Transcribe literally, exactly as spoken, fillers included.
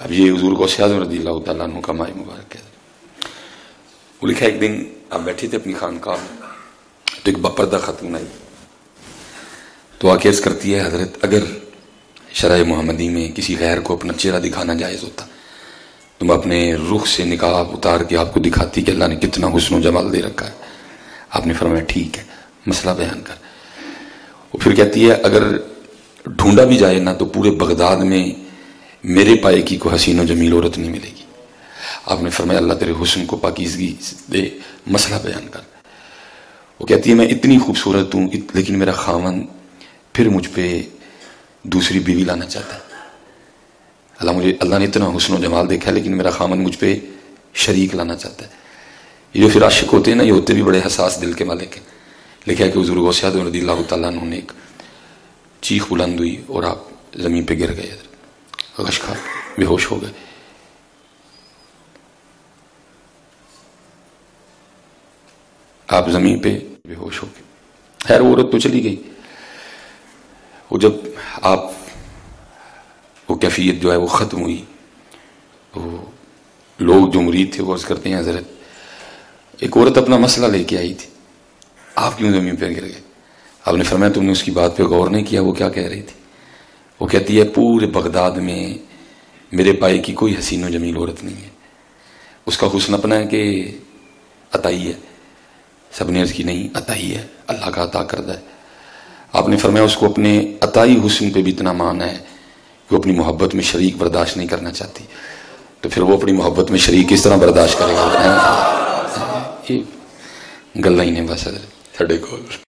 अब ये हुजूर गौसे आज़म रज़ियल्लाहु तआला अन्हु का माए मुबारक है। वो लिखा, एक दिन आप बैठे थे अपनी खानकाह में तो एक बपर्दा खातून आई तो आके अर्ज़ करती है, हजरत अगर शराय मोहम्मदी में किसी गैर को अपना चेहरा दिखाना जायज़ होता तो मैं अपने रुख से निकाब उतार के आपको दिखाती कि अल्लाह ने कितना हुस्न व जमाल दे रखा है। आपने फरमाया ठीक है, मसला बयान कर। वो फिर कहती है, अगर ढूंढा भी जाए ना तो पूरे बगदाद में मेरे पायकी को हसीन व जमील औरत नहीं मिलेगी। आपने फरमाया अल्लाह तेरे हुस्न को पाकीज़गी दे, मसला बयान कर। वो कहती है, मैं इतनी खूबसूरत हूँ लेकिन मेरा खावन फिर मुझ पर दूसरी बीवी लाना चाहता है। अल्लाह मुझे अल्लाह ने इतना हुस्न व जमाल देखा है लेकिन मेरा खामन मुझ पर शरीक लाना चाहता है। ये जो फिर आशिक होते हैं ना, ये होते भी बड़े हसास दिल के मालिक हैं। लिखा है कि हुज़ूर गौसे आज़म रज़ियल्लाहु तआला अन्हु ने एक चीख बुलंद हुई और आप ज़मीन पे गिर गए, गश खा बेहोश हो गए। आप ज़मीन पे बेहोश हो गए। खैर वो औरत तो चली गई। वो जब आप वो कैफियत जो है वो ख़त्म हुई तो लोग जो मुरीद थे वो अर्ज़ करते हैं, हज़रत एक औरत अपना मसला लेके आई थी, आप क्यों ज़मीन पर गिर गए? आपने फरमाया तुमने उसकी बात पे गौर नहीं किया, वो क्या कह रही थी। वो कहती है, पूरे बगदाद में मेरे पाए की कोई हसीन व जमील औरत नहीं है। उसका हुस्न अपना है कि अताई है? सबने उसकी नहीं, अताई है, अल्लाह का अता करदा है। आपने फरमाया उसको अपने अताई हुस्न पे भी इतना मान है कि वो अपनी मोहब्बत में शरीक बर्दाश्त नहीं करना चाहती, तो फिर वो अपनी मोहब्बत में शरीक किस तरह बर्दाश्त करेगा? गल्ला ही नहीं बस साढ़े को।